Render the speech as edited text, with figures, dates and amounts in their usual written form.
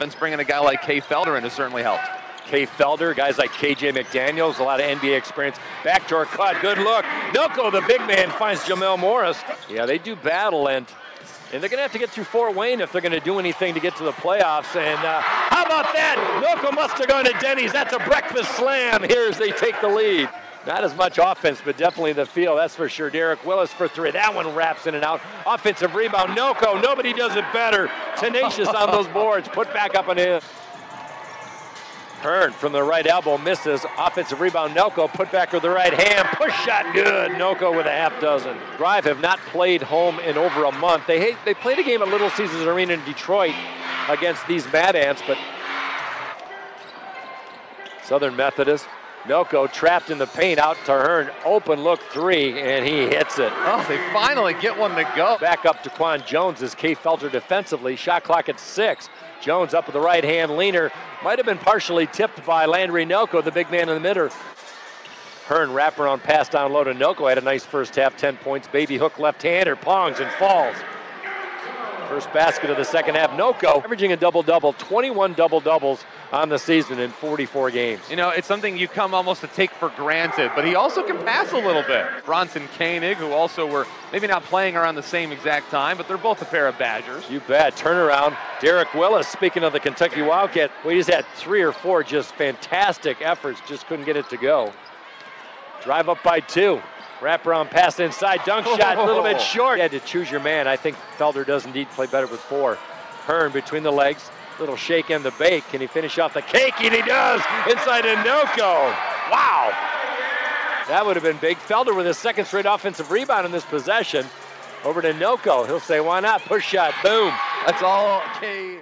offense, bringing a guy like Kay Felder in has certainly helped. Kay Felder, guys like K.J. McDaniels, a lot of NBA experience. Backdoor cut, good look. Nnoko, the big man, finds Jamel Morris. Yeah, they do battle, and they're going to have to get through Fort Wayne if they're going to do anything to get to the playoffs. And how about that? Nnoko must have gone to Denny's. That's a breakfast slam here as they take the lead. Not as much offense, but definitely the field, that's for sure. Derek Willis for three. That one wraps in and out. Offensive rebound, Nnoko. Nobody does it better. Tenacious on those boards. Put back up and in. Hearn from the right elbow misses. Offensive rebound, Nnoko. Put back with the right hand. Push shot, good. Nnoko with a half dozen. Drive have not played home in over a month. They played a game at Little Caesars Arena in Detroit against these Mad Ants, but Southern Methodist. Nnoko trapped in the paint, out to Hearn. Open look three, and he hits it. Oh, they finally get one to go. Back up to Quan Jones as Kay Felder defensively. Shot clock at 6. Jones up with the right hand leaner. Might have been partially tipped by Landry Nnoko, the big man in the middle. Hearn wraparound pass down low to Nnoko. Had a nice first half, 10 points. Baby hook left-hander, pongs and falls. First basket of the second half, Nnoko averaging a double-double, 21 double-doubles on the season in 44 games. You know, it's something you come almost to take for granted, but he also can pass a little bit. Bronson Koenig, who also were maybe not playing around the same exact time, but they're both a pair of Badgers. You bet. Turnaround, Derek Willis, speaking of the Kentucky Wildcat, we just had 3 or 4 just fantastic efforts, just couldn't get it to go. Drive up by 2. Wraparound pass inside, dunk shot, a little bit short. You had to choose your man. I think Felder does indeed play better with 4. Hearn between the legs, little shake and the bake. Can he finish off the cake? And he does, inside Nnoko. Wow. That would have been big. Felder with his second straight offensive rebound in this possession. Over to Nnoko. He'll say, why not? Push shot, boom. That's all. Okay.